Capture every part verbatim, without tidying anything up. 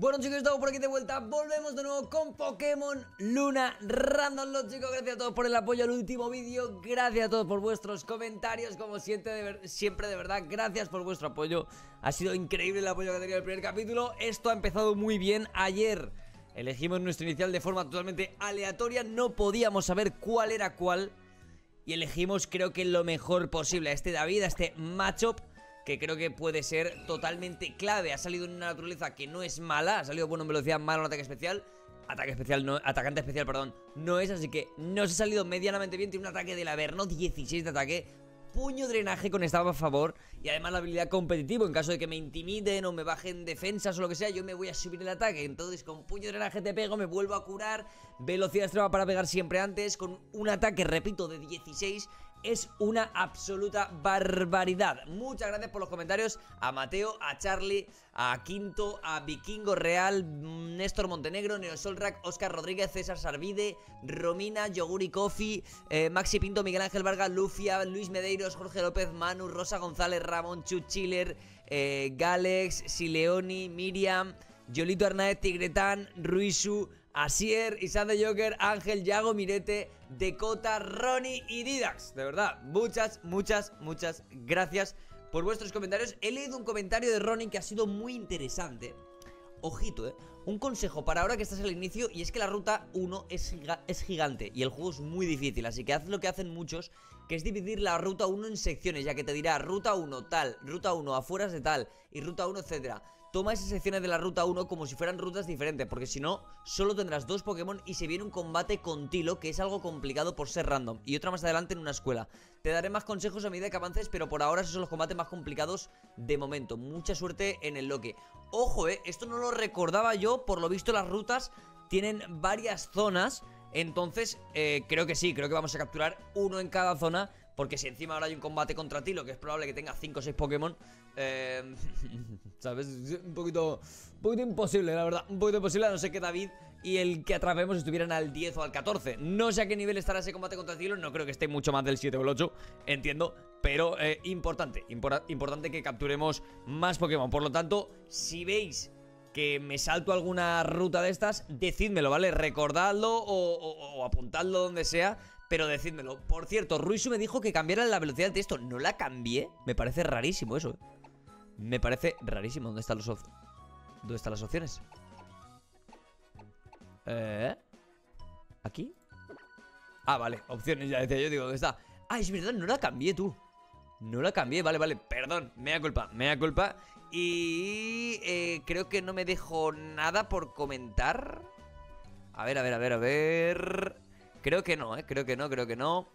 Bueno, chicos, estamos por aquí de vuelta. Volvemos de nuevo con Pokémon Luna Randomlocke, chicos. Gracias a todos por el apoyo al último vídeo. Gracias a todos por vuestros comentarios. Como siempre de, ver... siempre, de verdad, gracias por vuestro apoyo. Ha sido increíble el apoyo que ha tenido el primer capítulo. Esto ha empezado muy bien. Ayer elegimos nuestro inicial de forma totalmente aleatoria. No podíamos saber cuál era cuál. Y elegimos, creo que lo mejor posible, a este David, a este Machop, que creo que puede ser totalmente clave. Ha salido en una naturaleza que no es mala. Ha salido bueno en velocidad, malo en ataque especial. Ataque especial, no, atacante especial, perdón. No es, así que nos ha salido medianamente bien. Tiene un ataque del Averno, dieciséis de ataque. Puño drenaje con estaba a favor. Y además la habilidad competitivo. En caso de que me intimiden o me bajen defensas o lo que sea, yo me voy a subir el ataque. Entonces con puño drenaje te pego, me vuelvo a curar. Velocidad extrema para pegar siempre antes. Con un ataque, repito, de dieciséis. Es una absoluta barbaridad. Muchas gracias por los comentarios a Mateo, a Charlie, a Quinto, a Vikingo Real, Néstor Montenegro, Neosolrak, Oscar Rodríguez, César Sarvide, Romina, Yoguri Coffee, eh, Maxi Pinto, Miguel Ángel Vargas, Lufia, Luis Medeiros, Jorge López, Manu, Rosa González, Ramón Chuchiller, eh, Galex, Sileoni, Miriam, Yolito Arnaez, Tigretán, Ruisu, Asier, Isaac de Joker, Ángel, Yago, Mirete, Decota, Ronnie y Didax. De verdad, muchas, muchas, muchas gracias por vuestros comentarios. He leído un comentario de Ronnie que ha sido muy interesante. Ojito, eh. Un consejo para ahora que estás al inicio, y es que la ruta uno es, giga es gigante y el juego es muy difícil. Así que haz lo que hacen muchos, que es dividir la ruta uno en secciones, ya que te dirá ruta uno tal, ruta uno afueras de tal y ruta uno, etcétera. Toma esas secciones de la ruta uno como si fueran rutas diferentes, porque si no, solo tendrás dos Pokémon y se viene un combate con Tilo, que es algo complicado por ser random, y otra más adelante en una escuela. Te daré más consejos a medida que avances, pero por ahora esos son los combates más complicados de momento. Mucha suerte en el loque. Ojo, eh, esto no lo recordaba yo. Por lo visto las rutas tienen varias zonas, entonces eh, creo que sí, creo que vamos a capturar uno en cada zona. Porque si encima ahora hay un combate contra Tilo, que es probable que tenga cinco o seis Pokémon, eh, ¿sabes? Un poquito, un poquito imposible, la verdad. Un poquito imposible, a no ser que David y el que atrapemos estuvieran al diez o al catorce. No sé a qué nivel estará ese combate contra Tilo. No creo que esté mucho más del siete o el ocho, entiendo. Pero eh, importante, impor- importante que capturemos más Pokémon. Por lo tanto, si veis que me salto alguna ruta de estas, decídmelo, ¿vale? Recordadlo o, o, o apuntadlo donde sea, pero decídmelo. Por cierto, Ruisu me dijo que cambiara la velocidad del texto. No la cambié. Me parece rarísimo eso, ¿eh? Me parece rarísimo. ¿Dónde están los op ¿Dónde están las opciones? ¿Eh? ¿Aquí? Ah, vale. Opciones, ya decía yo. Digo, ¿dónde está? Ah, es verdad. No la cambié, tú. No la cambié. Vale, vale. Perdón. Mea culpa. Mea culpa. Y... Eh, creo que no me dejó nada por comentar. A ver, a ver, a ver, a ver... Creo que no, eh, creo que no, creo que no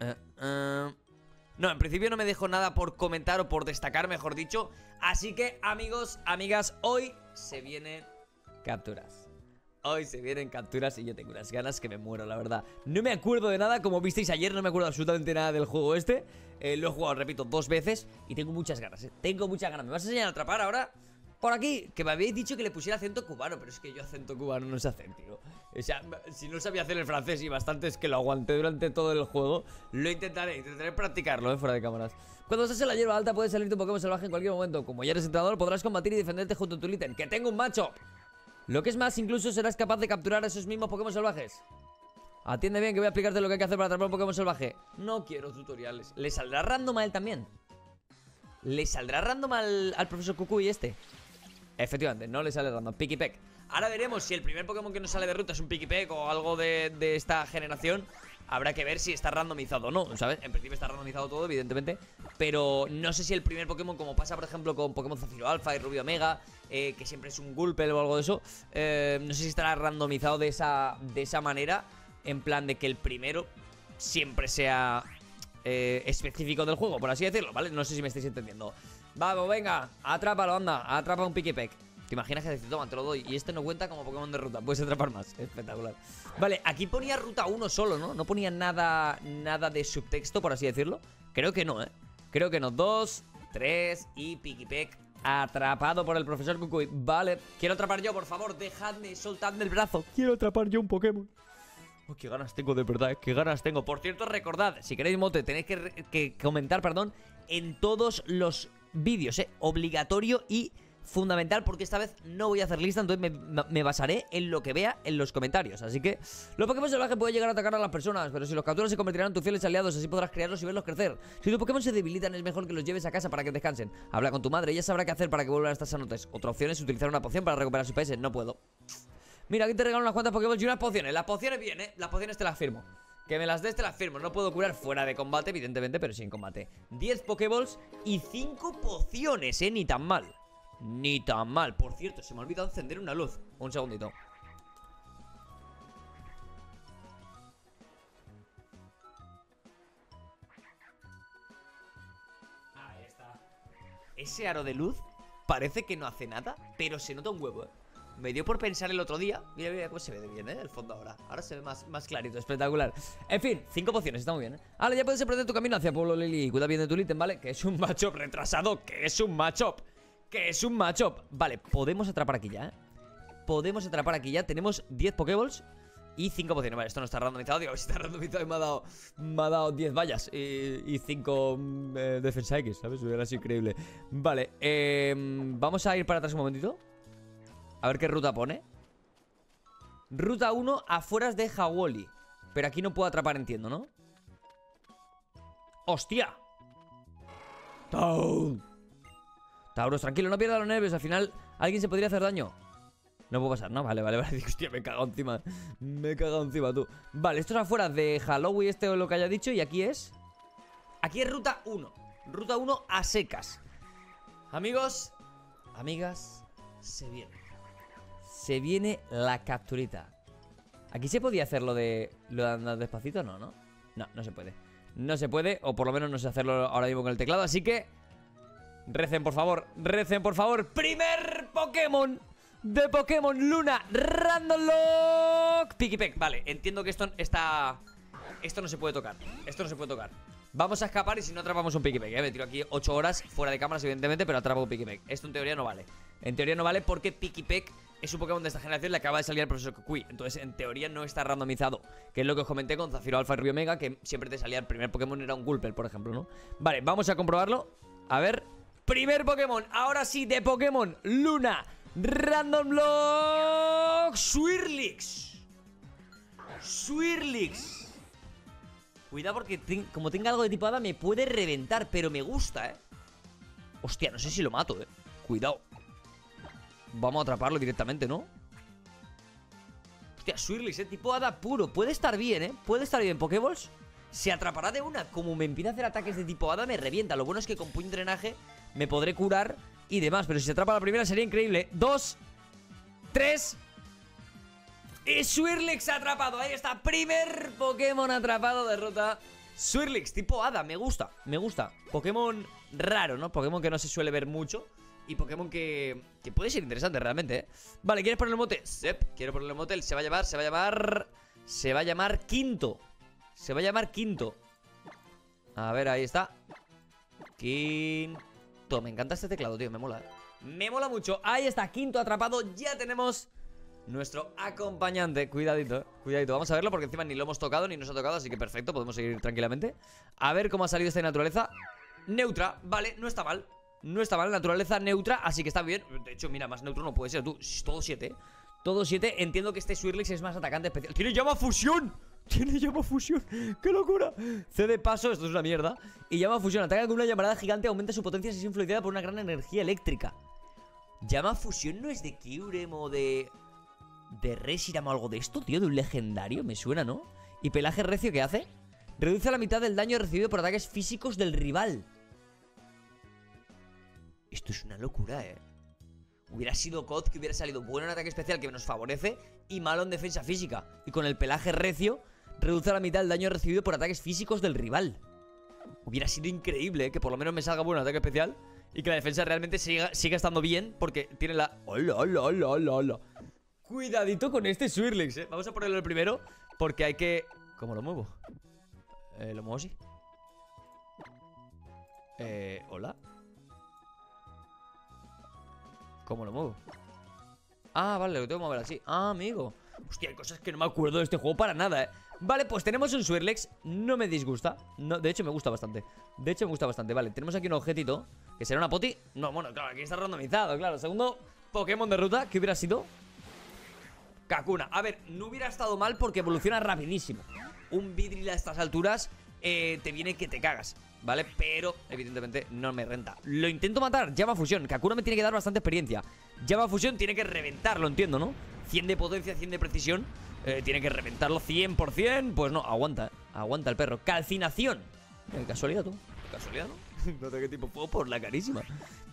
eh, eh. No, en principio no me dejo nada por comentar o por destacar, mejor dicho. Así que, amigos, amigas, hoy se vienen capturas. Hoy se vienen capturas y yo tengo unas ganas que me muero, la verdad. No me acuerdo de nada, como visteis ayer, no me acuerdo absolutamente nada del juego este. eh, Lo he jugado, repito, dos veces y tengo muchas ganas, eh. Tengo muchas ganas. ¿Me vas a enseñar a atrapar ahora? Por aquí, que me habéis dicho que le pusiera acento cubano, pero es que yo acento cubano no sé hacer, tío. O sea, si no sabía hacer el francés, y bastante es que lo aguanté durante todo el juego, lo intentaré, intentaré practicarlo, eh, fuera de cámaras. Cuando estás en la hierba alta puedes salir tu Pokémon salvaje en cualquier momento. Como ya eres entrenador, podrás combatir y defenderte junto a tu ítem. ¡Que tengo un macho! Lo que es más, incluso serás capaz de capturar a esos mismos Pokémon salvajes. Atiende bien que voy a explicarte lo que hay que hacer para atrapar un Pokémon salvaje. No quiero tutoriales. ¿Le saldrá random a él también? ¿Le saldrá random al, al profesor Kukui este? Efectivamente, no le sale random. Pikipek. Ahora veremos si el primer Pokémon que nos sale de ruta es un Pikipek o algo de, de esta generación. Habrá que ver si está randomizado o no, ¿sabes? En principio está randomizado todo, evidentemente. Pero no sé si el primer Pokémon, como pasa por ejemplo con Pokémon Zafiro Alpha y Rubio Omega, eh, que siempre es un Gulpel o algo de eso, eh, no sé si estará randomizado de esa, de esa manera. En plan de que el primero siempre sea... Eh, específico del juego, por así decirlo, ¿vale? No sé si me estáis entendiendo. Vamos, venga, atrápalo, anda, atrapa un Pikipek. ¿Te imaginas que decís, toma, te lo doy? Y este no cuenta como Pokémon de ruta, puedes atrapar más. Espectacular. Vale, aquí ponía ruta uno solo, ¿no? No ponía nada, nada de subtexto, por así decirlo. Creo que no, ¿eh? Creo que no. Dos, tres y Pikipek atrapado por el profesor Kukui. Vale, quiero atrapar yo, por favor, dejadme, soltadme el brazo. Quiero atrapar yo un Pokémon. Oh, qué ganas tengo, de verdad, ¿eh? Qué ganas tengo. Por cierto, recordad, si queréis mote, tenéis que, que comentar, perdón, en todos los vídeos, ¿eh? Obligatorio y fundamental, porque esta vez no voy a hacer lista, entonces me, me basaré en lo que vea en los comentarios. Así que los Pokémon salvajes pueden llegar a atacar a las personas, pero si los capturas se convertirán en tus fieles aliados, así podrás criarlos y verlos crecer. Si tus Pokémon se debilitan, es mejor que los lleves a casa para que descansen. Habla con tu madre, ella sabrá qué hacer para que vuelvan a estar sanotes. Otra opción es utilizar una poción para recuperar sus P S. No puedo. Mira, aquí te regalo unas cuantas Pokémon y unas pociones. Las pociones bien, eh. Las pociones te las firmo. Que me las des, te las firmo. No puedo curar fuera de combate, evidentemente, pero sí en combate. diez Pokéballs y cinco pociones, eh. Ni tan mal. Ni tan mal. Por cierto, se me ha olvidado encender una luz. Un segundito. Ahí está. Ese aro de luz parece que no hace nada, pero se nota un huevo, eh. Me dio por pensar el otro día. Mira, mira cómo se ve de bien, ¿eh? El fondo ahora. Ahora se ve más, más clarito, espectacular. En fin, cinco pociones, está muy bien, ¿eh? Ahora ya puedes emprender tu camino hacia Pueblo Lili. Cuida bien de tu ítem, ¿vale? Que es un Machop retrasado. Que es un Machop. Que es un Machop. Vale, podemos atrapar aquí ya, ¿eh? Podemos atrapar aquí ya. Tenemos diez Pokéballs y cinco pociones. Vale, esto no está randomizado. Digo, si está randomizado y me ha dado, me ha dado diez vallas y, y cinco eh, defensa X, ¿sabes? Hubiera sido increíble. Vale, eh, vamos a ir para atrás un momentito. A ver qué ruta pone. Ruta uno, afueras de Hawoli. Pero aquí no puedo atrapar, entiendo, ¿no? ¡Hostia! ¡Tau! Tauros, tranquilo, no pierdas los nervios. Al final, alguien se podría hacer daño. No puedo pasar, ¿no? Vale, vale, vale. Hostia, me he cagado encima. Me he cagado encima, tú. Vale, esto es afuera de Halloween, este o lo que haya dicho. Y aquí es... Aquí es ruta uno. Ruta uno a secas. Amigos, amigas, se viene. Se viene la capturita. Aquí se podía hacer lo de... Lo de andar despacito, no, ¿no? No, no se puede. No se puede, o por lo menos no sé hacerlo ahora mismo con el teclado. Así que... Recen, por favor, recen, por favor. Primer Pokémon de Pokémon Luna Randomlocke. Pikipek, vale, entiendo que esto está... Esto no se puede tocar. Esto no se puede tocar. Vamos a escapar y si no atrapamos un Pikipek, ¿eh? Me tiro aquí ocho horas fuera de cámaras, evidentemente, pero atrapo un Pikipek. Esto en teoría no vale. En teoría no vale porque Pikipek es un Pokémon de esta generación, le acaba de salir al profesor Kukui. Entonces, en teoría no está randomizado. Que es lo que os comenté con Zafiro Alfa y Rubio Mega, que siempre te salía el primer Pokémon, era un Golpel, por ejemplo, ¿no? Vale, vamos a comprobarlo. A ver, primer Pokémon, ahora sí, de Pokémon Luna Randomlocke, Swirlix. Swirlix. Cuidado porque ten, como tenga algo de tipo hada me puede reventar, pero me gusta, ¿eh? Hostia, no sé si lo mato, ¿eh? Cuidado. Vamos a atraparlo directamente, ¿no? Hostia, Swirlix, ¿eh? Tipo hada puro. Puede estar bien, ¿eh? Puede estar bien. Pokéballs se atrapará de una. Como me empieza a hacer ataques de tipo hada, me revienta. Lo bueno es que con puño drenaje me podré curar y demás. Pero si se atrapa la primera sería increíble. Dos, tres... Y Swirlix atrapado. Ahí está. Primer Pokémon atrapado. Derrota Swirlix, tipo hada. Me gusta, me gusta. Pokémon raro, ¿no? Pokémon que no se suele ver mucho. Y Pokémon que, que puede ser interesante realmente, ¿eh? Vale, ¿quieres ponerle mote? Sep, quiero ponerle mote. El se va a llamar, se va a llamar... Se va a llamar Quinto. Se va a llamar Quinto. A ver, ahí está. Quinto. Me encanta este teclado, tío. Me mola. Me mola mucho. Ahí está. Quinto atrapado. Ya tenemos nuestro acompañante. Cuidadito, ¿eh? Cuidadito. Vamos a verlo porque encima ni lo hemos tocado ni nos ha tocado. Así que perfecto. Podemos seguir tranquilamente. A ver cómo ha salido esta naturaleza. Neutra. Vale, no está mal. No está mal, naturaleza neutra, así que está bien. De hecho, mira, más neutro no puede ser, tú. Todo siete, todo siete, entiendo que este Swirlix es más atacante especial. ¡Tiene llama fusión! ¡Tiene llama fusión! ¡Qué locura! C de paso, esto es una mierda. Y llama fusión, ataca con una llamarada gigante, aumenta su potencia si es influenciada por una gran energía eléctrica. Llama fusión no es de Kyurem o de... De Reshiram o algo de esto, tío, de un legendario, me suena, ¿no? Y pelaje recio, ¿qué hace? Reduce a la mitad del daño recibido por ataques físicos del rival. Esto es una locura, eh. Hubiera sido C O D que hubiera salido bueno en ataque especial, que nos favorece, y malo en defensa física. Y con el pelaje recio, reduce a la mitad el daño recibido por ataques físicos del rival. Hubiera sido increíble, eh, que por lo menos me salga bueno en ataque especial y que la defensa realmente siga, siga estando bien, porque tiene la... ¡Hola, hola, hola, hola, hola! Cuidadito con este Swirlix, eh. Vamos a ponerlo el primero, porque hay que... ¿Cómo lo muevo? Eh, lo muevo así. Eh, hola. ¿Cómo lo muevo? Ah, vale, lo tengo que mover así. Ah, amigo. Hostia, hay cosas que no me acuerdo de este juego para nada, eh. Vale, pues tenemos un Swirlix. No me disgusta, no, de hecho me gusta bastante. De hecho me gusta bastante, vale, tenemos aquí un objetito. ¿Que será una poti? No, bueno, claro, aquí está randomizado, claro. Segundo Pokémon de ruta, ¿qué hubiera sido? Kakuna. A ver, no hubiera estado mal porque evoluciona rapidísimo. Un Vidril a estas alturas eh, te viene que te cagas, ¿vale? Pero, evidentemente, no me renta. Lo intento matar, llama fusión. Kakuna me tiene que dar bastante experiencia. Llama fusión tiene que reventarlo, entiendo, ¿no? cien de potencia, cien de precisión. eh, Tiene que reventarlo cien por cien. Pues no, aguanta, aguanta el perro. Calcinación. Qué casualidad, tú. ¿Qué casualidad, ¿no? No tengo qué tipo de juego por la carísima.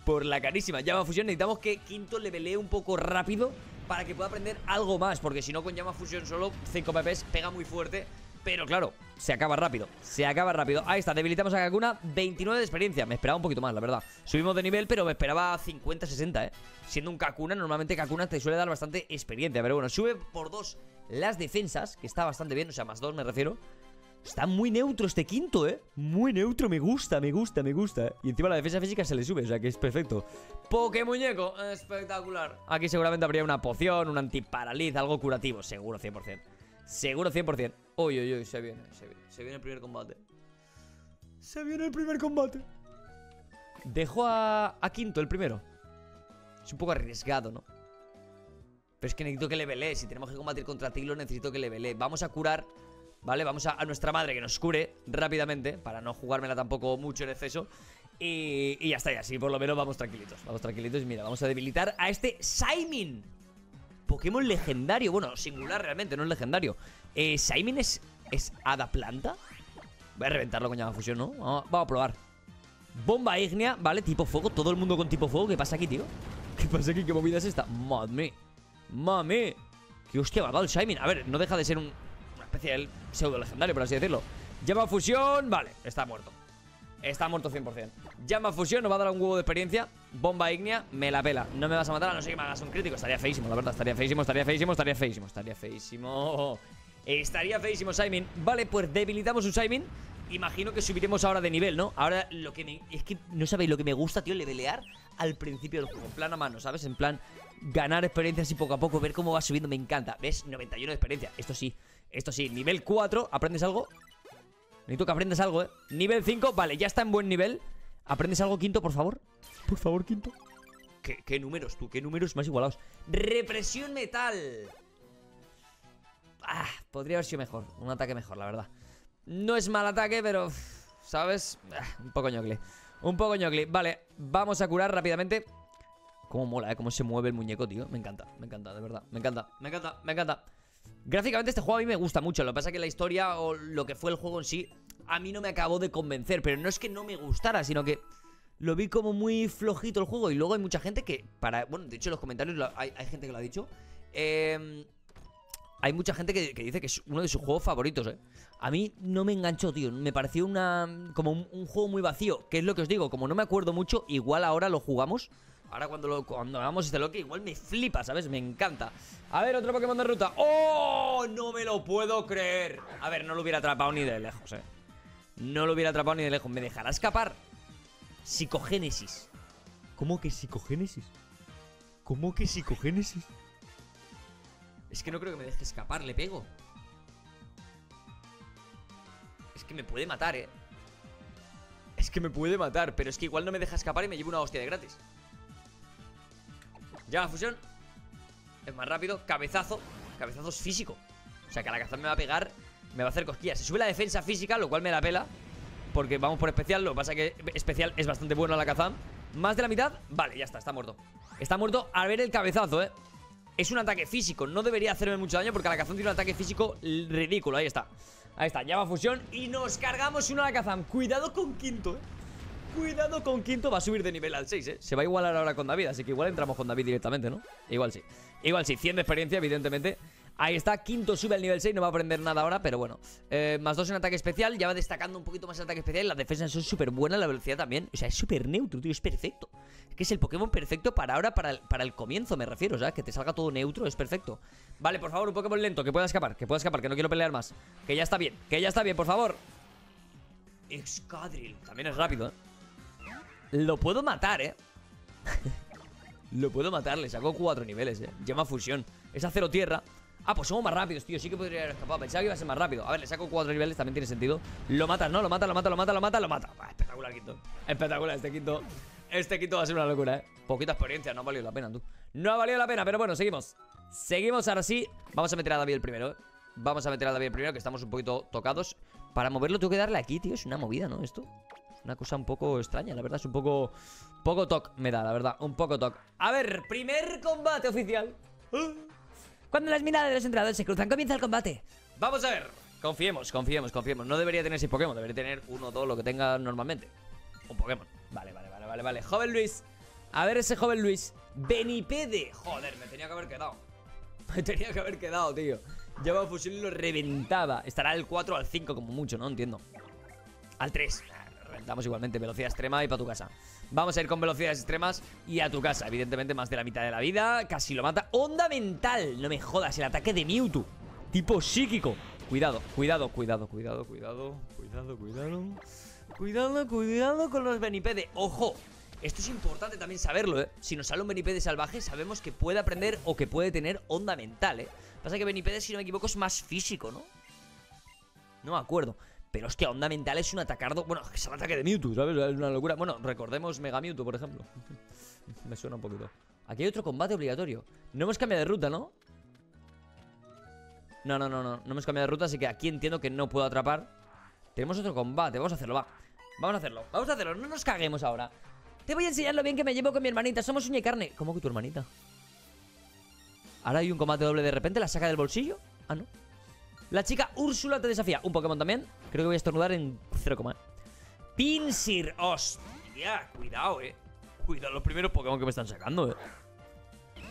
Por la carísima. Llama fusión. Necesitamos que Quinto le velee un poco rápido para que pueda aprender algo más, porque si no, con llama fusión solo cinco P P s pega muy fuerte, pero claro, se acaba rápido. Se acaba rápido, ahí está, debilitamos a Kakuna. Veintinueve de experiencia, me esperaba un poquito más, la verdad. Subimos de nivel, pero me esperaba cincuenta, sesenta, eh. Siendo un Kakuna, normalmente Kakuna te suele dar bastante experiencia, pero bueno, sube por dos las defensas, que está bastante bien, o sea, más dos me refiero. Está muy neutro este Quinto, eh. Muy neutro, me gusta, me gusta, me gusta, eh. Y encima la defensa física se le sube, o sea que es perfecto. Pokémuñeco, espectacular. Aquí seguramente habría una poción, un antiparaliz, algo curativo, seguro cien por cien. Seguro cien por cien. Uy, uy, uy, se viene, se viene, se viene el primer combate. Se viene el primer combate. Dejo a, a Quinto el primero. Es un poco arriesgado, ¿no? Pero es que necesito que le velee. Si tenemos que combatir contra Tilo, necesito que le velee. Vamos a curar. Vale, vamos a, a nuestra madre que nos cure rápidamente, para no jugármela tampoco mucho en exceso. Y, y ya está, ya así por lo menos vamos tranquilitos. Vamos tranquilitos y mira, vamos a debilitar a este Simin. Pokémon legendario, bueno, singular realmente, no es legendario. eh, Simin es, es hada planta. Voy a reventarlo con llama fusión, ¿no? Vamos, vamos a probar. Bomba ígnea, vale, tipo fuego, todo el mundo con tipo fuego. ¿Qué pasa aquí, tío? ¿Qué pasa aquí? ¿Qué movida es esta? Mami, mami. Que hostia va el Simin, a ver, no deja de ser un... el pseudo legendario, por así decirlo. Llama fusión, vale, está muerto. Está muerto cien por cien. Llama fusión, nos va a dar un huevo de experiencia. Bomba ígnea, me la pela. No me vas a matar, a no ser que me hagas un crítico. Estaría feísimo, la verdad, estaría feísimo, estaría feísimo, estaría feísimo, estaría feísimo. Estaría feísimo Simin. Vale, pues debilitamos un Simin. Imagino que subiremos ahora de nivel, ¿no? Ahora lo que me... Es que no sabéis lo que me gusta, tío, levelear al principio del juego. En plan a mano, ¿sabes? En plan ganar experiencias y poco a poco ver cómo va subiendo, me encanta. ¿Ves? noventa y uno de experiencia, esto sí. Esto sí, nivel cuatro, ¿aprendes algo? Necesito que aprendas algo, ¿eh? Nivel cinco, vale, ya está en buen nivel. ¿Aprendes algo, Quinto, por favor? Por favor, Quinto. ¿Qué, qué números, tú? ¿Qué números más igualados? Represión metal. Ah, podría haber sido mejor. Un ataque mejor, la verdad. No es mal ataque, pero... ¿Sabes? Ah, un poco ñocle. Un poco ñocle. Vale, vamos a curar rápidamente. Cómo mola, ¿eh? Cómo se mueve el muñeco, tío. Me encanta, me encanta, de verdad. Me encanta, me encanta, me encanta. Gráficamente este juego a mí me gusta mucho. Lo que pasa es que la historia o lo que fue el juego en sí a mí no me acabó de convencer. Pero no es que no me gustara, sino que lo vi como muy flojito el juego. Y luego hay mucha gente que para... Bueno, de hecho en los comentarios lo, hay, hay gente que lo ha dicho. Eh... Hay mucha gente que, que dice que es uno de sus juegos favoritos, ¿eh? A mí no me enganchó, tío. Me pareció una... como un, un juego muy vacío. Que es lo que os digo, como no me acuerdo mucho, igual ahora lo jugamos. Ahora cuando, lo, cuando hagamos este loque, igual me flipa, ¿sabes? Me encanta. A ver, otro Pokémon de ruta. ¡Oh! No me lo puedo creer. A ver, no lo hubiera atrapado ni de lejos, ¿eh? No lo hubiera atrapado ni de lejos. ¿Me dejará escapar? Psicogénesis. ¿Cómo que psicogénesis? ¿Cómo que psicogénesis? Es que no creo que me deje escapar, le pego. Es que me puede matar, eh. Es que me puede matar, pero es que igual no me deja escapar y me llevo una hostia de gratis. Llama fusión. Es más rápido, cabezazo. Cabezazo es físico. O sea que Alakazam me va a pegar, me va a hacer cosquillas. Se sube la defensa física, lo cual me la pela, porque vamos por especial, lo que pasa es que especial es bastante bueno Alakazam. Más de la mitad, vale, ya está, está muerto. Está muerto al ver el cabezazo, eh. Es un ataque físico, no debería hacerme mucho daño porque Alakazam tiene un ataque físico ridículo. Ahí está, ahí está, llama fusión. Y nos cargamos un Alakazam, cuidado con Quinto, eh. Cuidado con Quinto, va a subir de nivel al seis, eh. Se va a igualar ahora con David, así que igual entramos con David directamente, ¿no? Igual sí, igual sí, cien de experiencia evidentemente. Ahí está, Quinto sube al nivel seis, no va a aprender nada ahora, pero bueno. eh, Más dos en ataque especial, ya va destacando un poquito más el ataque especial. Las defensas son súper buenas, la velocidad también. O sea, es súper neutro, tío, es perfecto. Es que es el Pokémon perfecto para ahora, para el, para el comienzo me refiero, o sea, que te salga todo neutro, es perfecto. Vale, por favor, un Pokémon lento, que pueda escapar, que pueda escapar, que no quiero pelear más. Que ya está bien, que ya está bien, por favor. Excadrill, también es rápido, eh. Lo puedo matar, eh. Lo puedo matar, le saco cuatro niveles, eh. Llama fusión, es acero tierra. Ah, pues somos más rápidos, tío. Sí que podría haber escapado. Pensaba que iba a ser más rápido. A ver, le saco cuatro niveles. También tiene sentido. Lo matas, ¿no? Lo mata, lo mata, lo mata, lo mata, lo mata. Ah, espectacular, Quinto. Espectacular este Quinto. Este Quinto va a ser una locura, ¿eh? Poquita experiencia. No ha valido la pena, tú. No ha valido la pena, pero bueno, seguimos. Seguimos ahora sí. Vamos a meter a David el primero, ¿eh? Vamos a meter a David el primero, que estamos un poquito tocados. Para moverlo tengo que darle aquí, tío. Es una movida, ¿no? Esto. Una cosa un poco extraña, la verdad. Es un poco... Poco toc me da, la verdad. Un poco toc. A ver, primer combate oficial. Cuando las miradas de los entrenadores se cruzan, comienza el combate. Vamos a ver. Confiemos, confiemos, confiemos. No debería tener seis Pokémon. Debería tener uno o dos, lo que tenga normalmente. Un Pokémon. Vale, vale, vale, vale, vale. Joven Luis. A ver ese joven Luis. Benipede. Joder, me tenía que haber quedado. Me tenía que haber quedado, tío. Llevaba fusil y lo reventaba. Estará el cuatro al cinco como mucho, ¿no? Entiendo. Al tres. Reventamos igualmente. Velocidad extrema y para tu casa. Vamos a ir con velocidades extremas y a tu casa. Evidentemente más de la mitad de la vida. Casi lo mata. Onda mental. No me jodas. El ataque de Mewtwo. Tipo psíquico. Cuidado, cuidado, cuidado, cuidado, cuidado. Cuidado, cuidado. Cuidado, cuidado con los Benipede. Ojo. Esto es importante también saberlo, ¿eh? Si nos sale un Benipede salvaje, sabemos que puede aprender o que puede tener onda mental, ¿eh? Pasa que Benipede, si no me equivoco, es más físico, ¿no? No me acuerdo. Pero hostia, onda mental es un atacardo. Bueno, es el ataque de Mewtwo, ¿sabes? Es una locura. Bueno, recordemos Mega Mewtwo, por ejemplo. Me suena un poquito. Aquí hay otro combate obligatorio. No hemos cambiado de ruta, ¿no? No, no, no, no. No hemos cambiado de ruta, así que aquí entiendo que no puedo atrapar. Tenemos otro combate. Vamos a hacerlo, va. Vamos a hacerlo. Vamos a hacerlo. No nos caguemos ahora. Te voy a enseñar lo bien que me llevo con mi hermanita. Somos uña y carne. ¿Cómo que tu hermanita? ¿Ahora hay un combate doble de repente? ¿La saca del bolsillo? Ah, no. La chica Úrsula te desafía. Un Pokémon también. Creo que voy a estornudar en cero, coma. Pinsir. Hostia. Cuidado, eh. Cuidado los primeros Pokémon que me están sacando, eh.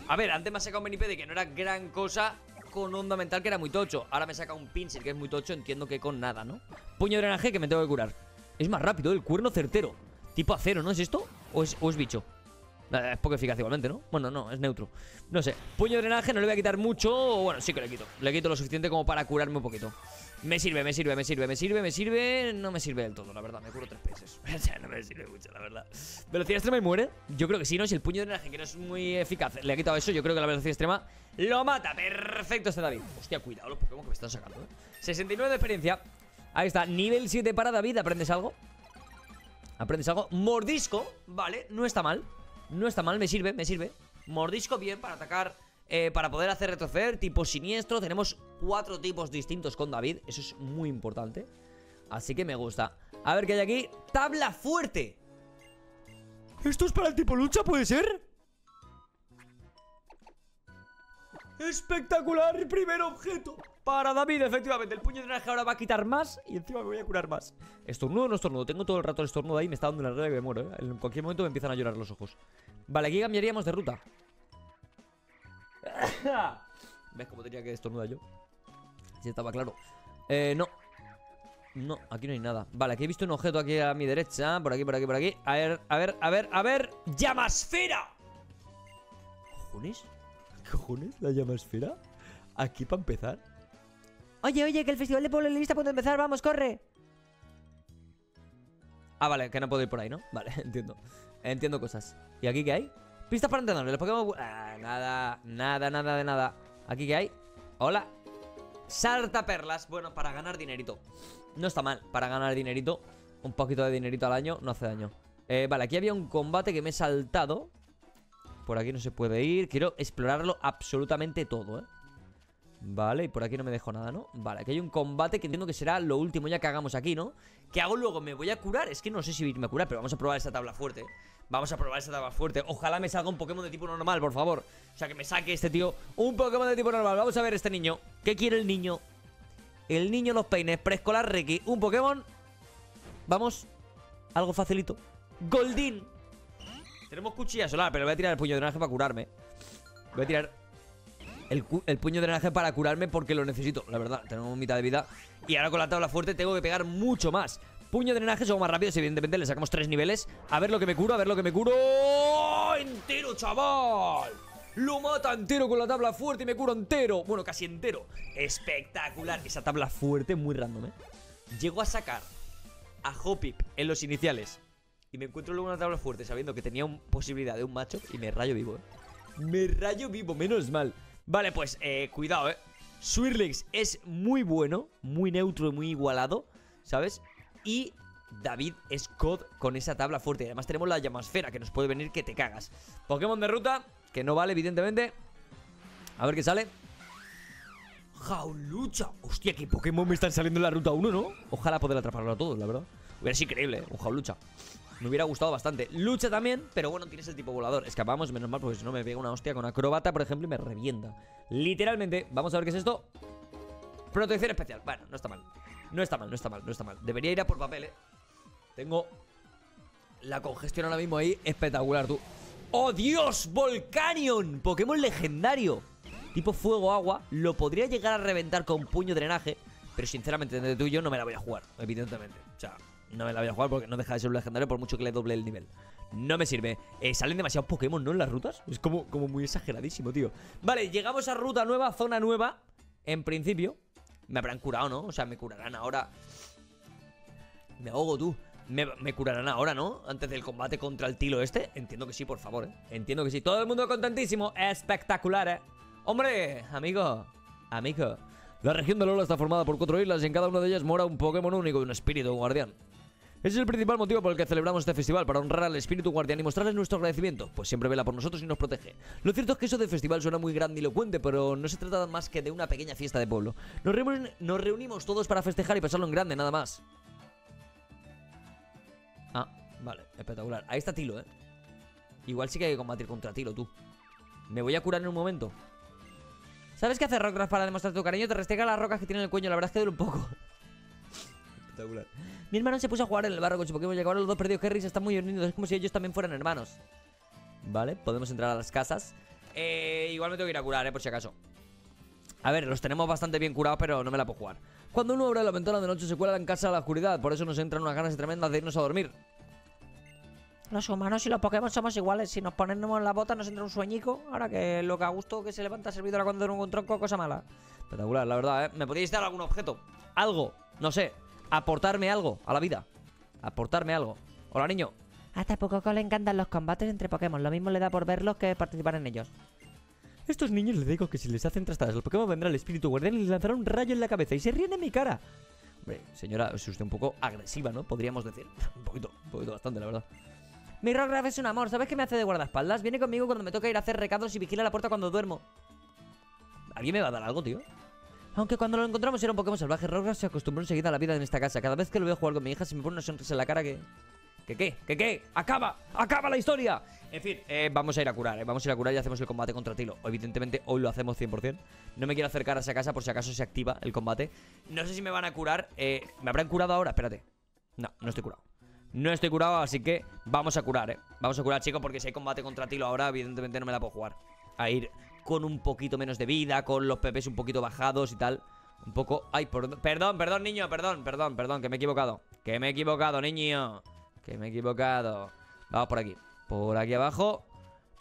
A ver, antes me ha sacado un Benipede que no era gran cosa, con onda mental que era muy tocho. Ahora me saca un Pinsir que es muy tocho. Entiendo que con nada, ¿no? Puño de drenaje que me tengo que curar. Es más rápido, el cuerno certero. Tipo acero, ¿no es esto? ¿O es, o es bicho? Es poco eficaz igualmente, ¿no? Bueno, no, es neutro. No sé. Puño de drenaje no le voy a quitar mucho. O bueno, sí que le quito. Le quito lo suficiente como para curarme un poquito. Me sirve, me sirve, me sirve, me sirve, me sirve. No me sirve del todo, la verdad. Me curo tres veces. O sea, no me sirve mucho, la verdad. Velocidad extrema y muere. Yo creo que sí, ¿no? Si el puño de drenaje, que no es muy eficaz, le ha quitado eso, yo creo que la velocidad extrema lo mata. Perfecto este David. Hostia, cuidado los Pokémon que me están sacando, ¿eh? sesenta y nueve de experiencia. Ahí está. Nivel siete para David. ¿Aprendes algo? ¿Aprendes algo? Mordisco. Vale, no está mal. No está mal, me sirve, me sirve. Mordisco bien para atacar, eh, para poder hacer retroceder. Tipo siniestro. Tenemos cuatro tipos distintos con David. Eso es muy importante. Así que me gusta. A ver qué hay aquí. Tabla fuerte. ¿Esto es para el tipo lucha, puede ser? Espectacular. Primer objeto para David, efectivamente. El puño de drenaje ahora va a quitar más y encima me voy a curar más. Estornudo o no estornudo. Tengo todo el rato el estornudo ahí. Me está dando una regla que me muero, ¿eh? En cualquier momento me empiezan a llorar los ojos. Vale, aquí cambiaríamos de ruta. ¿Ves cómo tenía que estornudar yo? Si estaba claro. Eh, no. No, aquí no hay nada. Vale, aquí he visto un objeto aquí a mi derecha. Por aquí, por aquí, por aquí. A ver, a ver, a ver, a ver. ¡Llamasfera! ¿Cojones? ¿Cojones? ¿La llamasfera? Aquí para empezar. Oye, oye, que el festival de Pueblo Lista está a punto de empezar. Vamos, corre. Ah, vale, que no puedo ir por ahí, ¿no? Vale, entiendo. Entiendo cosas. ¿Y aquí qué hay? Pistas para entrenadores. Los Pokémon... Ah, nada, nada, nada de nada. ¿Aquí qué hay? Hola. Sarta perlas. Bueno, para ganar dinerito. No está mal. Para ganar dinerito. Un poquito de dinerito al año no hace daño. Eh, vale, aquí había un combate que me he saltado. Por aquí no se puede ir. Quiero explorarlo absolutamente todo, ¿eh? Vale, y por aquí no me dejo nada, ¿no? Vale, aquí hay un combate que entiendo que será lo último ya que hagamos aquí, ¿no? ¿Qué hago luego? ¿Me voy a curar? Es que no sé si irme a curar, pero vamos a probar esa tabla fuerte. Vamos a probar esa tabla fuerte. Ojalá me salga un Pokémon de tipo normal, por favor. O sea, que me saque este tío un Pokémon de tipo normal. Vamos a ver este niño. ¿Qué quiere el niño? El niño los peines. Preescolar Ricky. Un Pokémon. Vamos. Algo facilito. Goldín. Tenemos cuchilla solar, pero voy a tirar el puño de drenaje para curarme. Voy a tirar... El, el puño de drenaje para curarme porque lo necesito. La verdad, tenemos mitad de vida. Y ahora con la tabla fuerte tengo que pegar mucho más. Puño de drenaje, somos más rápidos. Evidentemente le sacamos tres niveles. A ver lo que me curo, a ver lo que me curo. ¡Oh, entero, chaval! Lo mata entero con la tabla fuerte y me curo entero. Bueno, casi entero. Espectacular. Esa tabla fuerte muy random, ¿eh? Llego a sacar a Hoppip en los iniciales y me encuentro luego una tabla fuerte sabiendo que tenía un, posibilidad de un Machop y me rayo vivo, ¿eh? Me rayo vivo, menos mal. Vale, pues, eh, cuidado, eh. Swirlix es muy bueno, muy neutro y muy igualado, ¿sabes? Y David es C O D con esa tabla fuerte. Además tenemos la llamasfera que nos puede venir que te cagas. Pokémon de ruta, que no vale evidentemente. A ver qué sale. Jaulucha. Hostia, qué Pokémon me están saliendo en la ruta uno, ¿no? Ojalá poder atraparlo a todos, la verdad. Hubiera sido increíble, ¿eh? Un Jaulucha. Me hubiera gustado bastante. Lucha también, pero bueno, tienes el tipo volador. Escapamos, menos mal, porque si no me pega una hostia con acrobata, por ejemplo, y me revienta. Literalmente, vamos a ver qué es esto. Protección especial. Bueno, no está mal. No está mal, no está mal, no está mal. Debería ir a por papel, eh. Tengo la congestión ahora mismo ahí. Espectacular, tú. ¡Oh, Dios! Volcánion, Pokémon legendario. Tipo fuego-agua. Lo podría llegar a reventar con puño drenaje, pero sinceramente, entre tú y yo no me la voy a jugar, evidentemente. O sea, no me la voy a jugar porque no deja de ser un legendario por mucho que le doble el nivel. No me sirve. Eh, salen demasiados Pokémon, ¿no? En las rutas. Es como, como muy exageradísimo, tío. Vale, llegamos a ruta nueva, zona nueva. En principio, me habrán curado, ¿no? O sea, me curarán ahora. Me ahogo, tú. Me, me curarán ahora, ¿no? Antes del combate contra el Tilo este. Entiendo que sí, por favor, ¿eh? Entiendo que sí. Todo el mundo contentísimo. Espectacular, ¿eh? Hombre, amigo. Amigo. La región de Alola está formada por cuatro islas y en cada una de ellas mora un Pokémon único y un espíritu guardián. Ese es el principal motivo por el que celebramos este festival, para honrar al espíritu guardián y mostrarles nuestro agradecimiento, pues siempre vela por nosotros y nos protege. Lo cierto es que eso de festival suena muy grandilocuente, pero no se trata más que de una pequeña fiesta de pueblo. Nos, reun nos reunimos todos para festejar y pasarlo en grande, nada más. Ah, vale, espectacular. Ahí está Tilo, eh. Igual sí que hay que combatir contra Tilo, tú. Me voy a curar en un momento. ¿Sabes qué hace Rockcraft para demostrar tu cariño? Te restregas las rocas que tiene en el cuello, la verdad es que duele un poco. Espectacular. Mi hermano se puso a jugar en el barro con su Pokémon y acabaron los dos perdidos. Kerry están muy unidos, es como si ellos también fueran hermanos. Vale, podemos entrar a las casas. Eh, igual me tengo que ir a curar, eh, por si acaso. A ver, los tenemos bastante bien curados, pero no me la puedo jugar. Cuando uno abre la ventana de noche se cuela en casa a la oscuridad, por eso nos entran unas ganas tremendas de irnos a dormir. Los humanos y los Pokémon somos iguales. Si nos ponemos la bota nos entra un sueñico. Ahora que lo que a gusto que se levanta servidora cuando tengo un tronco, cosa mala. Espectacular, la verdad, ¿eh? ¿Me podíais dar algún objeto? Algo, no sé. Aportarme algo a la vida. Aportarme algo. Hola, niño. A Tapu Koko le encantan los combates entre Pokémon. Lo mismo le da por verlos que participar en ellos. Estos niños les digo que si les hacen trastadas, los Pokémon vendrá el espíritu guardián y les lanzará un rayo en la cabeza y se ríen en mi cara. Hombre, señora, es usted un poco agresiva, ¿no? Podríamos decir. Un poquito, un poquito bastante, la verdad. Mi Rockcraft es un amor, ¿sabes qué me hace de guardaespaldas? Viene conmigo cuando me toca ir a hacer recados y vigila la puerta cuando duermo. ¿Alguien me va a dar algo, tío? Aunque cuando lo encontramos era un Pokémon salvaje, Rockcraft se acostumbró enseguida a la vida en esta casa. Cada vez que lo veo jugar con mi hija se me pone una sonrisa en la cara que... ¿Qué qué? ¿Qué qué? ¡Acaba! ¡Acaba la historia! En fin, eh, vamos a ir a curar, eh. Vamos a ir a curar y hacemos el combate contra Tilo. Evidentemente hoy lo hacemos cien por cien. No me quiero acercar a esa casa por si acaso se activa el combate. No sé si me van a curar. eh, ¿Me habrán curado ahora? Espérate. No, no estoy curado. No estoy curado, así que vamos a curar, eh. Vamos a curar, chicos, porque si hay combate contra Tilo ahora, evidentemente no me la puedo jugar. A ir con un poquito menos de vida, con los P Pes un poquito bajados y tal. Un poco... Ay, por... perdón, perdón, niño, perdón, perdón, perdón, que me he equivocado. Que me he equivocado, niño. Que me he equivocado. Vamos por aquí. Por aquí abajo.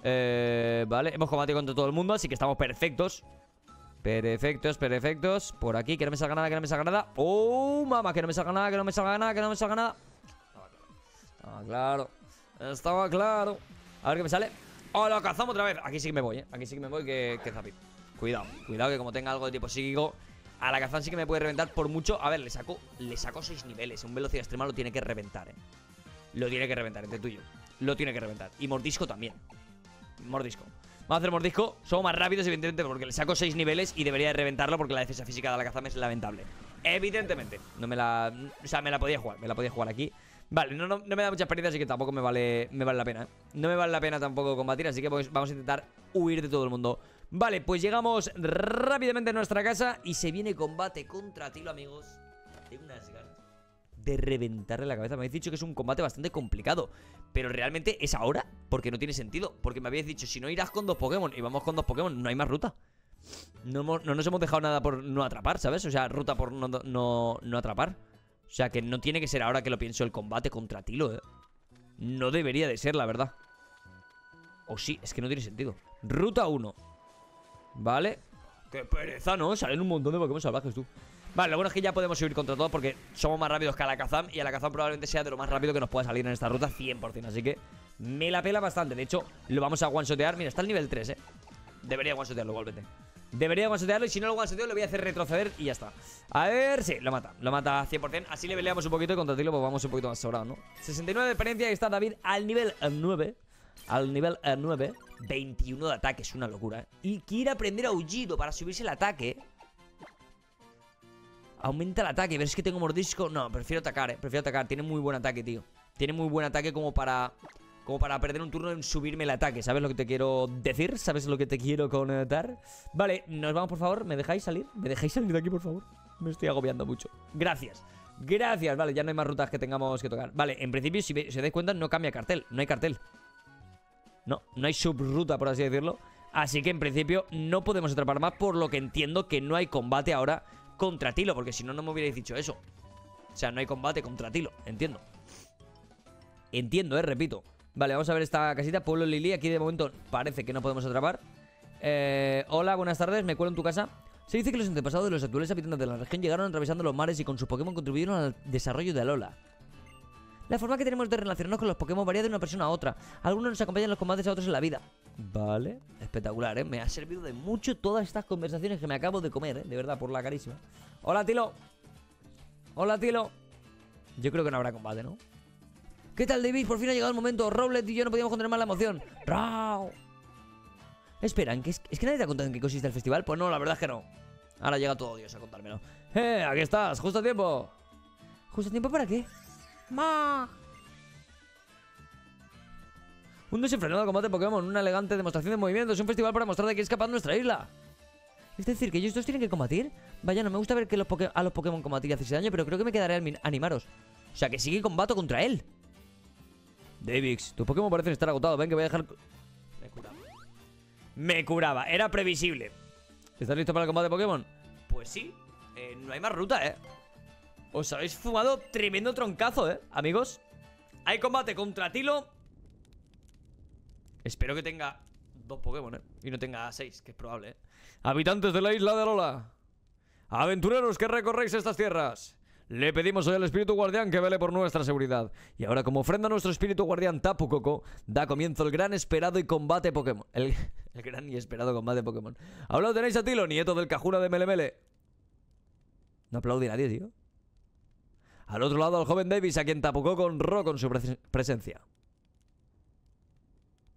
Eh, vale, hemos combatido contra todo el mundo, así que estamos perfectos. Perfectos, perfectos. Por aquí, que no me salga nada, que no me salga nada. Oh, mamá, que no me salga nada, que no me salga nada, que no me salga nada. Estaba claro, estaba claro. A ver qué me sale. ¡Oh, lo cazamos otra vez! Aquí sí que me voy, ¿eh? Aquí sí que me voy, que, que zapito. Cuidado, cuidado que como tenga algo de tipo psíquico, Alakazam sí que me puede reventar por mucho. A ver, le saco, le saco seis niveles. Un velocidad extrema lo tiene que reventar, ¿eh? Lo tiene que reventar, entre tuyo. Lo tiene que reventar. Y mordisco también. Mordisco. Vamos a hacer mordisco. Somos más rápidos, evidentemente, porque le saco seis niveles y debería de reventarlo porque la defensa física de Alakazam es lamentable. Evidentemente. No me la... O sea, me la podía jugar. Me la podía jugar aquí. Vale, no, no, no me da muchas pérdidas, así que tampoco me vale, me vale la pena. No me vale la pena tampoco combatir, así que pues vamos a intentar huir de todo el mundo. Vale, pues llegamos rápidamente a nuestra casa y se viene combate contra Tilo, amigos. Tengo unas ganas de reventarle la cabeza. Me habéis dicho que es un combate bastante complicado, pero realmente es ahora, porque no tiene sentido. Porque me habéis dicho, si no irás con dos Pokémon y vamos con dos Pokémon, no hay más ruta. No, hemos, no nos hemos dejado nada por no atrapar, ¿sabes? O sea, ruta por no, no, no atrapar. O sea, que no tiene que ser ahora que lo pienso el combate contra Tilo, ¿eh? No debería de ser, la verdad. O sí, es que no tiene sentido. Ruta uno. Vale. Qué pereza, ¿no? Salen un montón de Pokémon salvajes, tú. Vale, lo bueno es que ya podemos subir contra todos porque somos más rápidos que Alakazam. Y Alakazam probablemente sea de lo más rápido que nos pueda salir en esta ruta cien por cien. Así que me la pela bastante. De hecho, lo vamos a one-shotear. Mira, está el nivel tres, ¿eh? Debería one-shotearlo igualmente. Debería guansotearlo y si no lo guansoteo lo voy a hacer retroceder y ya está. A ver, sí, lo mata, lo mata cien por ciento. Así le peleamos un poquito y contra Tilo pues vamos un poquito más sobrado, ¿no? sesenta y nueve de experiencia y está David al nivel nueve. Al nivel nueve, veintiuno de ataque, es una locura, ¿eh? Y quiere aprender aullido para subirse el ataque. Aumenta el ataque, ¿ves que tengo mordisco? No, prefiero atacar, ¿eh? Prefiero atacar, tiene muy buen ataque, tío. Tiene muy buen ataque como para... Como para perder un turno en subirme el ataque. ¿Sabes lo que te quiero decir? ¿Sabes lo que te quiero contar? Vale, nos vamos por favor. ¿Me dejáis salir? ¿Me dejáis salir de aquí por favor? Me estoy agobiando mucho. Gracias. Gracias. Vale, ya no hay más rutas que tengamos que tocar. Vale, en principio si os dais cuenta no cambia cartel. No hay cartel. No, no hay subruta por así decirlo. Así que en principio no podemos atrapar más. Por lo que entiendo que no hay combate ahora contra Tilo. Porque si no, no me hubierais dicho eso. O sea, no hay combate contra Tilo. Entiendo. Entiendo, eh, repito. Vale, vamos a ver esta casita, Pueblo Lili. Aquí de momento parece que no podemos atrapar. eh, Hola, buenas tardes, me cuelo en tu casa. Se dice que los antepasados de los actuales habitantes de la región llegaron atravesando los mares y con sus Pokémon contribuyeron al desarrollo de Alola. La forma que tenemos de relacionarnos con los Pokémon varía de una persona a otra. Algunos nos acompañan en los combates, a otros en la vida. Vale, espectacular, ¿eh? Me ha servido de mucho todas estas conversaciones que me acabo de comer, ¿eh? De verdad, por la carísima. Hola, Tilo. Hola, Tilo. Yo creo que no habrá combate, ¿no? ¿Qué tal, David? Por fin ha llegado el momento. Rowlet y yo no podíamos contener más la emoción. ¡Rau! Espera, ¿es, ¿es que nadie te ha contado en qué consiste el festival? Pues no, la verdad es que no. Ahora llega todo Dios a contármelo. ¡Eh! Aquí estás, justo a tiempo. ¿Justo a tiempo para qué? ¡Ma! Un desenfrenado combate Pokémon, una elegante demostración de movimientos, un festival para mostrar de qué es capaz nuestra isla. Es decir, que ellos dos tienen que combatir. Vaya, no me gusta ver que los a los Pokémon combatir y hacerse daño, pero creo que me quedaré al animaros. O sea, que sigue combato contra él. Davix, tus Pokémon parecen estar agotados. Ven que voy a dejar... Me curaba. Me curaba, era previsible. ¿Estás listo para el combate de Pokémon? Pues sí, eh, no hay más ruta, eh. Os habéis fumado tremendo troncazo, eh, amigos. Hay combate contra Tilo. Espero que tenga dos Pokémon, eh, y no tenga seis, que es probable, eh. Habitantes de la isla de Alola, aventureros que recorréis estas tierras, le pedimos hoy al espíritu guardián que vele por nuestra seguridad. Y ahora, como ofrenda a nuestro espíritu guardián Tapu Koko, da comienzo el gran esperado y combate Pokémon. El, el gran y esperado combate Pokémon. Ahora lo tenéis a Tilo, nieto del Kakuna de Melemele. No aplaude nadie, tío. Al otro lado al joven Davis, a quien Tapu Koko honró con su pre presencia.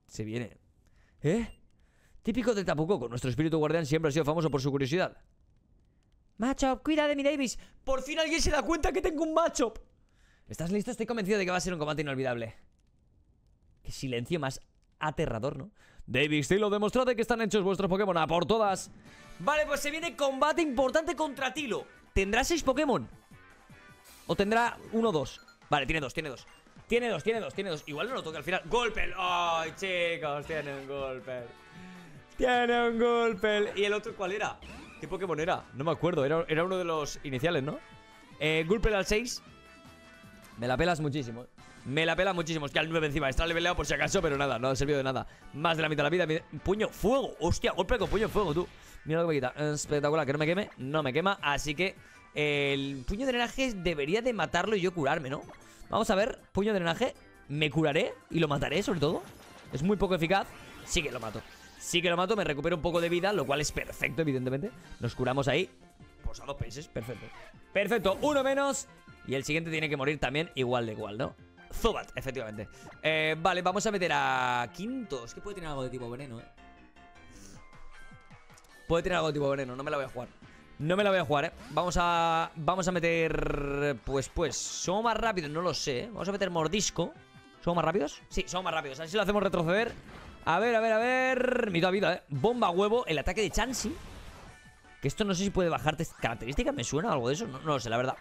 Se viene. ¿Eh? Típico de Tapu Koko, nuestro espíritu guardián siempre ha sido famoso por su curiosidad. Machop, cuida de mi Davis. Por fin alguien se da cuenta que tengo un Machop. ¿Estás listo? Estoy convencido de que va a ser un combate inolvidable. Qué silencio más aterrador, ¿no? Davis, Tilo, demostrad que están hechos vuestros Pokémon. A por todas. Vale, pues se viene combate importante contra Tilo. ¿Tendrá seis Pokémon? ¿O tendrá uno o dos? Vale, tiene dos, tiene dos. Tiene dos, tiene dos, tiene dos. Igual no lo toque al final. Golpel. ¡Ay, chicos! Tiene un Golpel. Tiene un Golpel. ¿Y el otro cuál era? ¿Qué Pokémon era? No me acuerdo, era, era uno de los iniciales, ¿no? Eh, Gulpe al seis. Me la pelas muchísimo, ¿eh? Me la pelas muchísimo, es que al nueve encima. Está leveleado por si acaso, pero nada, no ha servido de nada. Más de la mitad de la vida, puño fuego. Hostia, golpe con puño fuego, tú. Mira lo que me quita, espectacular, que no me queme. No me quema, así que eh, el puño de drenaje debería de matarlo y yo curarme, ¿no? Vamos a ver, puño de drenaje. Me curaré y lo mataré, sobre todo. Es muy poco eficaz, sí que lo mato. Sí que lo mato, me recupero un poco de vida, lo cual es perfecto, evidentemente. Nos curamos ahí. Pues a dos peces, perfecto. Perfecto, uno menos. Y el siguiente tiene que morir también igual de igual, ¿no? Zubat, efectivamente. eh, Vale, vamos a meter a Quinto. Es que puede tener algo de tipo veneno, ¿eh? Puede tener algo de tipo veneno, no me la voy a jugar. No me la voy a jugar, ¿eh? Vamos a... Vamos a meter... Pues, pues somos más rápidos, no lo sé, ¿eh? Vamos a meter mordisco. ¿Somos más rápidos? Sí, somos más rápidos, así lo hacemos retroceder. A ver, a ver, a ver. Mitad vida, eh. Bomba huevo, el ataque de Chansey. Que esto no sé si puede bajarte características, me suena algo de eso. No, no lo sé, la verdad.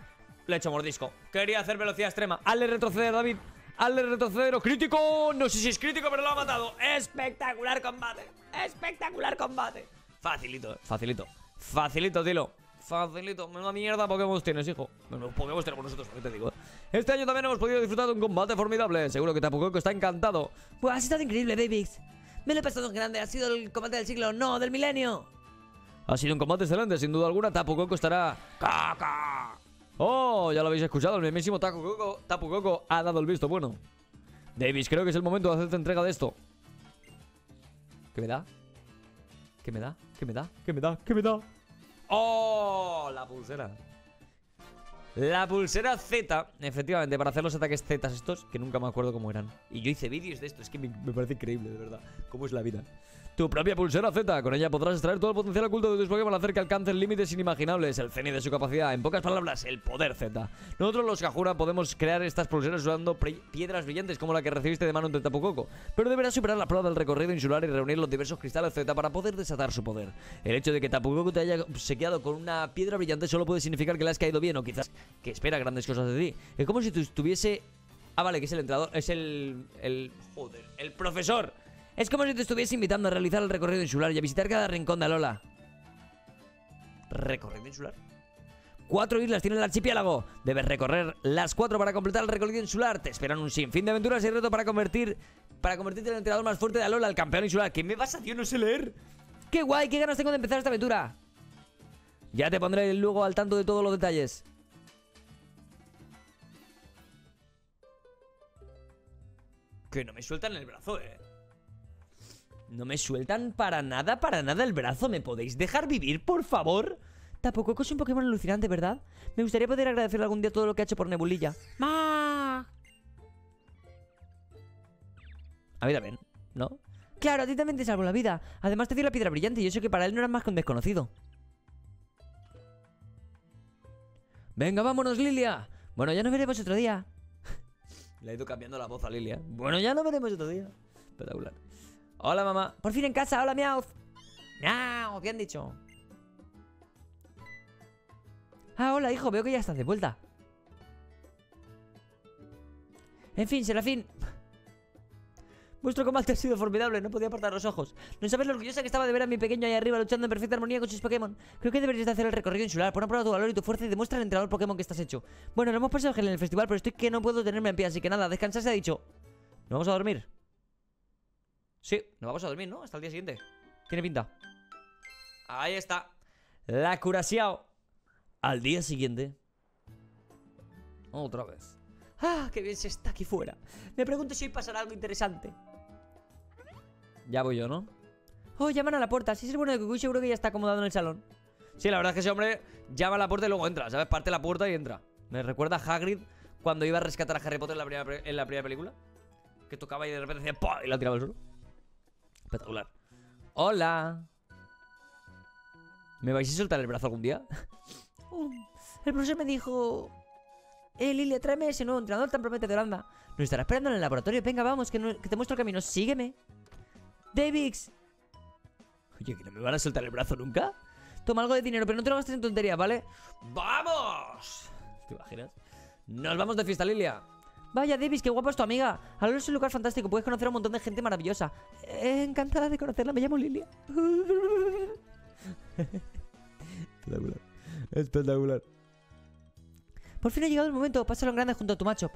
Le he hecho mordisco. Quería hacer velocidad extrema. Hazle retroceder, David. Hazle retroceder. ¡Crítico! No sé si es crítico, pero lo ha matado. Espectacular combate. Espectacular combate. Facilito, eh. Facilito. Facilito, Tilo. Facilito. Menuda mierda Pokémon tienes, hijo. Bueno, Pokémon tenemos nosotros, ¿qué te digo? Este año también hemos podido disfrutar de un combate formidable. Seguro que Tapu Koko está encantado. Pues ha sido increíble, Davix. Me lo he pasado en grande, ha sido el combate del siglo, no, del milenio. Ha sido un combate excelente, sin duda alguna. Tapu Koko estará... ¡Caca! Oh, ya lo habéis escuchado, el mismísimo Tapu Koko, Tapu Koko ha dado el visto bueno. Davis, creo que es el momento de hacerte entrega de esto. ¿Qué me da? ¿Qué me da? ¿Qué me da? ¿Qué me da? ¿Qué me da? ¡Oh! La pulsera. La pulsera Z, efectivamente, para hacer los ataques Z estos, que nunca me acuerdo cómo eran. Y yo hice vídeos de esto, es que me, me parece increíble, de verdad, cómo es la vida. Tu propia pulsera Z, con ella podrás extraer todo el potencial oculto de tus Pokémon al hacer que alcancen límites inimaginables, el cenit de su capacidad, en pocas palabras, el poder Z. Nosotros los Kakuna podemos crear estas pulseras usando piedras brillantes como la que recibiste de mano de Tapu Koko, pero deberás superar la prueba del recorrido insular y reunir los diversos cristales Z para poder desatar su poder. El hecho de que Tapu Koko te haya obsequiado con una piedra brillante solo puede significar que le has caído bien o quizás que espera grandes cosas de ti. Es como si tú estuviese... Ah, vale, que es el entrenador. Es el... el... Joder, el profesor. Es como si te estuviese invitando a realizar el recorrido insular y a visitar cada rincón de Alola. ¿Recorrido insular? Cuatro islas tiene el archipiélago. Debes recorrer las cuatro para completar el recorrido insular. Te esperan un sinfín de aventuras y retos para convertir... Para convertirte en el entrenador más fuerte de Alola, el campeón insular. ¿Qué me pasa, tío? No sé leer. ¡Qué guay! ¡Qué ganas tengo de empezar esta aventura! Ya te pondré luego al tanto de todos los detalles. Que no me sueltan el brazo, eh. No me sueltan para nada, para nada el brazo. ¿Me podéis dejar vivir, por favor? Tapu Koko es un Pokémon alucinante, ¿verdad? Me gustaría poder agradecerle algún día todo lo que ha hecho por Nebulilla. ¡Ma! A mí también, ¿no? Claro, a ti también te salvo la vida. Además te dio la piedra brillante y eso que para él no era más que un desconocido. Venga, vámonos, Lilia. Bueno, ya nos veremos otro día. Le he ido cambiando la voz a Lilia. Bueno, ya nos veremos otro día. Espectacular. Hola, mamá. Por fin en casa. Hola, Miauz. Miauz, bien dicho. Ah, hola, hijo. Veo que ya estás de vuelta. En fin, Serafín. Vuestro combate ha sido formidable. No podía apartar los ojos. No sabes lo orgullosa que estaba de ver a mi pequeño ahí arriba luchando en perfecta armonía con sus Pokémon. Creo que deberías de hacer el recorrido insular. Pon a prueba tu valor y tu fuerza y demuestra al entrenador Pokémon que estás hecho. Bueno, lo hemos pasado genial en el festival, pero estoy que no puedo tenerme en pie. Así que nada, descansar se ha dicho. ¿Nos vamos a dormir? Sí, nos vamos a dormir, ¿no? Hasta el día siguiente. Tiene pinta. Ahí está. La curasiao. Al día siguiente. Otra vez. ¡Ah! ¡Qué bien se está aquí fuera! Me pregunto si hoy pasará algo interesante. Ya voy yo, ¿no? Oh, llaman a la puerta. Si es el bueno de Kukui, seguro que ya está acomodado en el salón. Sí, la verdad es que ese hombre llama a la puerta y luego entra, ¿sabes? Parte la puerta y entra. Me recuerda a Hagrid cuando iba a rescatar a Harry Potter en la primera, en la primera película. Que tocaba y de repente decía ¡pah! Y la tiraba al suelo. Espectacular. ¡Hola! ¿Me vais a soltar el brazo algún día? uh, el profesor me dijo... Eh, Lilia, tráeme ese nuevo entrenador tan prometedor, anda. Nos estará esperando en el laboratorio. Venga, vamos, que, no, que te muestro el camino. Sígueme. Davix. Oye, que no me van a soltar el brazo nunca. Toma algo de dinero, pero no te lo gastes en tonterías, ¿vale? ¡Vamos! ¿Te imaginas? Nos vamos de fiesta, Lilia. Vaya, Davix, qué guapa es tu amiga. Alola es un lugar fantástico. Puedes conocer a un montón de gente maravillosa. Eh, encantada de conocerla. Me llamo Lilia. Espectacular. Espectacular. Por fin ha llegado el momento, pásalo en grande junto a tu Machop.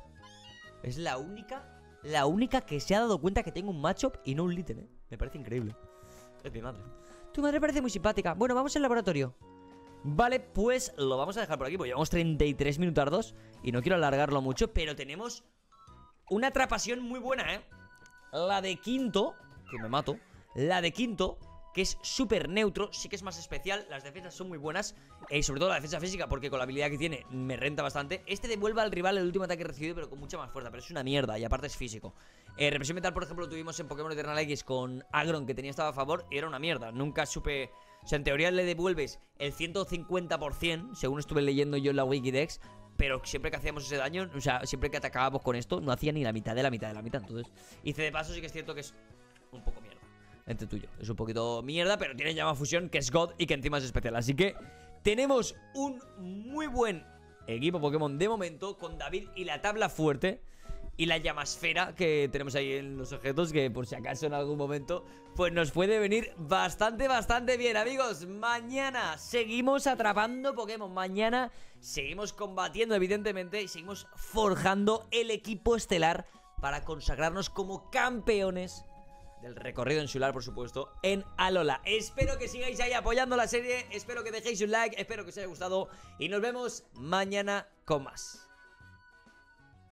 Es la única, la única que se ha dado cuenta que tengo un Machop y no un Litten, ¿eh? Me parece increíble. Es mi madre. Tu madre parece muy simpática. Bueno, vamos al laboratorio. Vale, pues lo vamos a dejar por aquí, porque llevamos treinta y tres minutardos y no quiero alargarlo mucho, pero tenemos una atrapación muy buena, ¿eh? La de Quinto, que me mato, la de Quinto... que es súper neutro, sí que es más especial. Las defensas son muy buenas, eh, sobre todo la defensa física, porque con la habilidad que tiene me renta bastante. Este devuelve al rival el último ataque recibido, pero con mucha más fuerza, pero es una mierda. Y aparte es físico. eh, Represión mental, por ejemplo, lo tuvimos en Pokémon Eternal X con Aggron, que tenía estado a favor, y era una mierda. Nunca supe... O sea, en teoría le devuelves el ciento cincuenta por ciento, según estuve leyendo yo en la Wikidex, pero siempre que hacíamos ese daño, o sea, siempre que atacábamos con esto, no hacía ni la mitad de la mitad de la mitad. Entonces, hice de paso, sí que es cierto que es un poco mierda. Entre tuyo, es un poquito mierda, pero tiene llama fusión, que es God y que encima es especial. Así que tenemos un muy buen equipo Pokémon de momento, con David y la tabla fuerte y la llamasfera que tenemos ahí en los objetos, que por si acaso en algún momento pues nos puede venir bastante, bastante bien, amigos. Mañana seguimos atrapando Pokémon, mañana seguimos combatiendo evidentemente y seguimos forjando el equipo estelar para consagrarnos como campeones del recorrido insular, por supuesto, en Alola. Espero que sigáis ahí apoyando la serie, espero que dejéis un like, espero que os haya gustado y nos vemos mañana con más.